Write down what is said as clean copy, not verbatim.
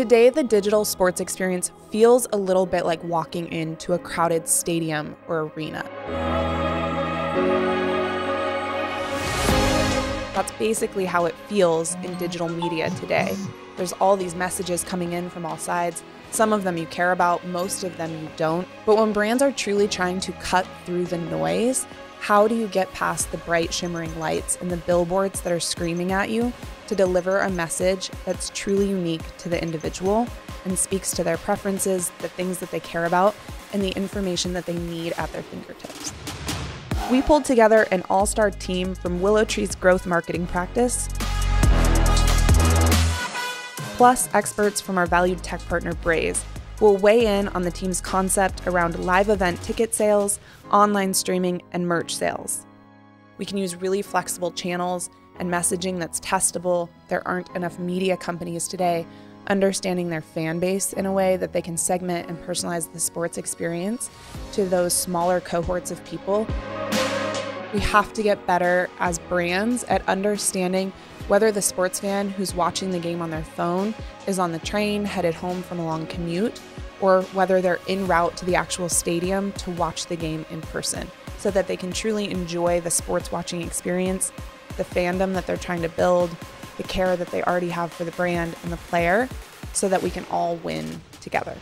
Today, the digital sports experience feels a little bit like walking into a crowded stadium or arena. That's basically how it feels in digital media today. There's all these messages coming in from all sides. Some of them you care about, most of them you don't. But when brands are truly trying to cut through the noise, how do you get past the bright, shimmering lights and the billboards that are screaming at you to deliver a message that's truly unique to the individual and speaks to their preferences, the things that they care about, and the information that they need at their fingertips? We pulled together an all-star team from WillowTree's growth marketing practice, plus experts from our valued tech partner, Braze, who will weigh in on the team's concept around live event ticket sales, online streaming, and merch sales. We can use really flexible channels and messaging that's testable. There aren't enough media companies today understanding their fan base in a way that they can segment and personalize the sports experience to those smaller cohorts of people. We have to get better as brands at understanding whether the sports fan who's watching the game on their phone is on the train headed home from a long commute, or whether they're en route to the actual stadium to watch the game in person, so that they can truly enjoy the sports watching experience, the fandom that they're trying to build, the care that they already have for the brand and the player, so that we can all win together.